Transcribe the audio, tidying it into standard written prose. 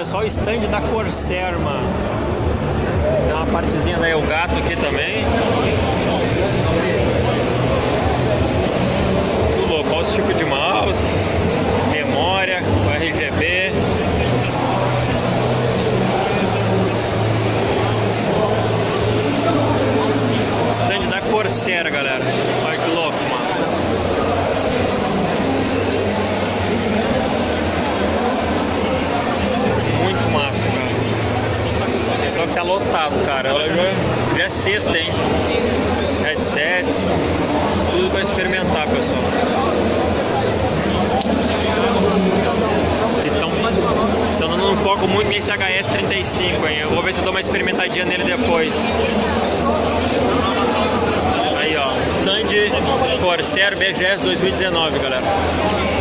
Olha só o stand da Corsair, mano. Tem uma partezinha da Elgato aqui também. Tudo louco, olha os tipos de mouse, memória, o RGB. Stand da Corsair, galera. Olha que louco, mano. Muito massa, cara. Só que tá lotado, cara. Já é sexta, hein? Headsets. Tudo pra experimentar, pessoal. Estão dando um foco muito nesse HS-35, hein? Eu vou ver se eu dou uma experimentadinha nele depois. Corsair BGS 2019, galera.